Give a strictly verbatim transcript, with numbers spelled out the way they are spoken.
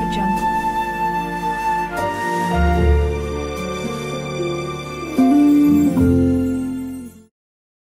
the jungle.